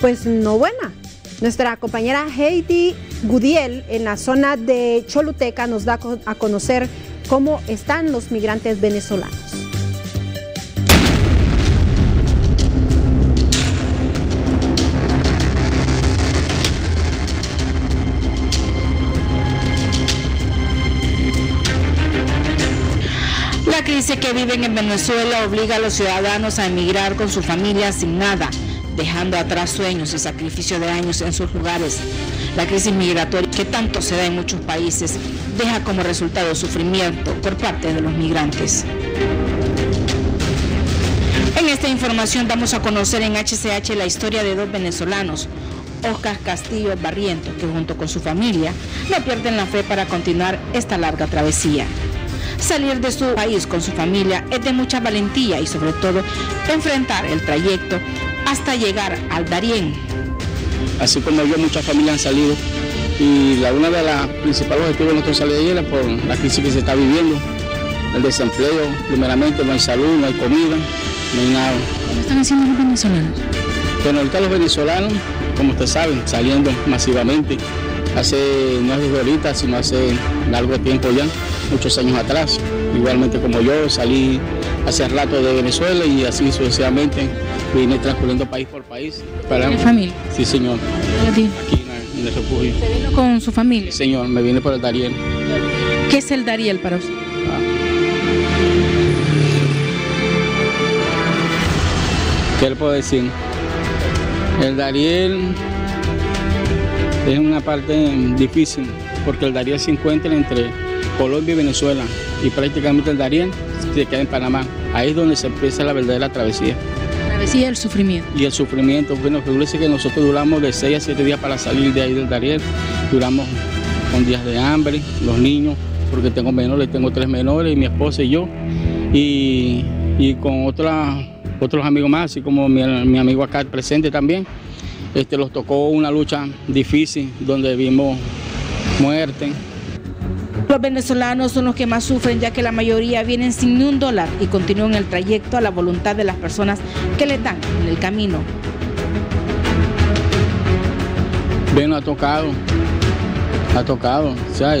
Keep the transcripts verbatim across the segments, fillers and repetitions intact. pues no buena. Nuestra compañera Heidi Gudiel en la zona de Choluteca nos da a conocer cómo están los migrantes venezolanos. La crisis que viven en Venezuela obliga a los ciudadanos a emigrar con su familia sin nada, dejando atrás sueños y sacrificio de años en sus lugares. La crisis migratoria que tanto se da en muchos países deja como resultado sufrimiento por parte de los migrantes. En esta información damos a conocer en H C H la historia de dos venezolanos, Oscar Castillo Barrientos, que junto con su familia no pierden la fe para continuar esta larga travesía. Salir de su país con su familia es de mucha valentía y sobre todo enfrentar el trayecto hasta llegar al Darién. Así como yo, muchas familias han salido y la, una de las principales objetivos de nuestra salida era por la crisis que se está viviendo, el desempleo, primeramente no hay salud, no hay comida, no hay nada. ¿Qué están haciendo los venezolanos? Bueno, ahorita los venezolanos, como ustedes saben, saliendo masivamente, hace, no es desde ahorita, sino hace largo tiempo ya, muchos años atrás. Igualmente como yo, salí hace rato de Venezuela y así sucesivamente vine transcurriendo país por país. Para mi familia. Sí, señor. Aquí en el refugio. ¿Se vino con su familia? Sí, señor, me vine por el Darién. ¿Qué es el Darién para usted? Ah. ¿Qué le puedo decir? El Darién es una parte difícil porque el Darién se encuentra entre Colombia y Venezuela y prácticamente el Darién se queda en Panamá. Ahí es donde se empieza la verdadera travesía. La travesía y el sufrimiento. Y el sufrimiento. Bueno, figúrese que nosotros duramos de seis a siete días para salir de ahí del Darién. Duramos con días de hambre, los niños, porque tengo menores, tengo tres menores, y mi esposa y yo. Y, y con otra, otros amigos más, así como mi, mi amigo acá presente también. Este, los tocó una lucha difícil donde vimos muerte. Los venezolanos son los que más sufren, ya que la mayoría vienen sin ni un dólar y continúan el trayecto a la voluntad de las personas que les dan en el camino. Bueno, ha tocado, ha tocado, o sea,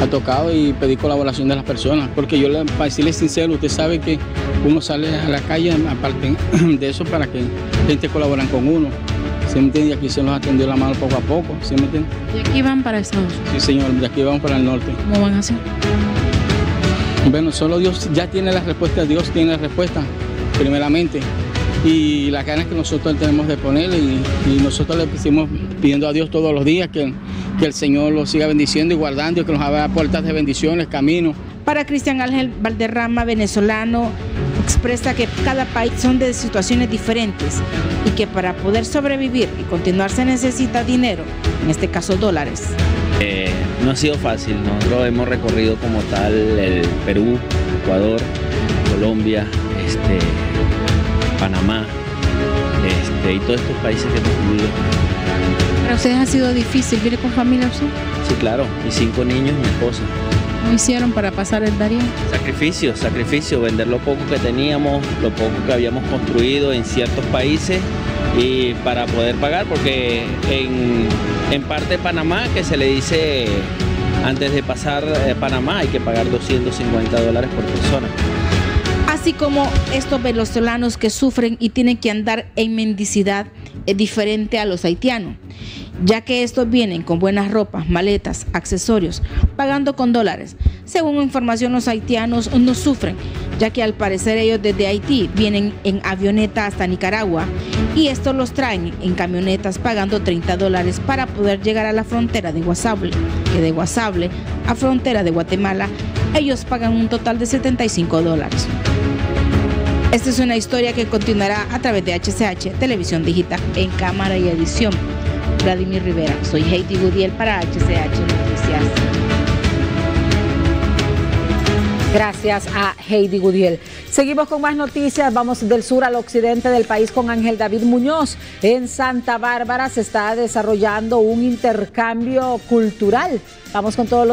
ha tocado y pedí colaboración de las personas, porque yo, para decirles sincero, usted sabe que uno sale a la calle, aparte de eso, para que gente colaboren con uno. ¿Sí me entiende? Y aquí se nos atendió la mano poco a poco, ¿sí me entiende? ¿Y aquí van para Estados Unidos? Sí, señor, de aquí vamos para el norte. ¿Cómo van a hacer? Bueno, solo Dios ya tiene la respuesta, Dios tiene la respuesta, primeramente. Y las ganas que nosotros tenemos de ponerle, y, y nosotros le seguimos pidiendo a Dios todos los días que, que el Señor lo siga bendiciendo y guardando, y que nos abra puertas de bendiciones, caminos. Para Cristian Ángel Valderrama, venezolano, expresa que cada país son de situaciones diferentes y que para poder sobrevivir y continuar se necesita dinero, en este caso dólares. Eh, no ha sido fácil, nosotros hemos recorrido como tal el Perú, Ecuador, Colombia, este, Panamá este, y todos estos países que hemos vivido. ¿Para ustedes ha sido difícil? ¿Viene con familia usted? Sí, claro, y cinco niños y mi esposa. ¿Cómo hicieron para pasar el Darién? Sacrificio, sacrificio, vender lo poco que teníamos, lo poco que habíamos construido en ciertos países y para poder pagar, porque en, en parte Panamá, que se le dice antes de pasar Panamá, hay que pagar doscientos cincuenta dólares por persona. Así como estos venezolanos que sufren y tienen que andar en mendicidad, es diferente a los haitianos, ya que estos vienen con buenas ropas, maletas, accesorios, pagando con dólares. Según información, los haitianos no sufren, ya que al parecer ellos desde Haití vienen en avioneta hasta Nicaragua y estos los traen en camionetas pagando treinta dólares para poder llegar a la frontera de Guasaule, que de Guasaule a frontera de Guatemala ellos pagan un total de setenta y cinco dólares. Esta es una historia que continuará a través de H C H Televisión Digital en cámara y edición. Vladimir Rivera, soy Heidi Gudiel para H C H Noticias. Gracias a Heidi Gudiel. Seguimos con más noticias, vamos del sur al occidente del país con Ángel David Muñoz. En Santa Bárbara se está desarrollando un intercambio cultural. Vamos con todos los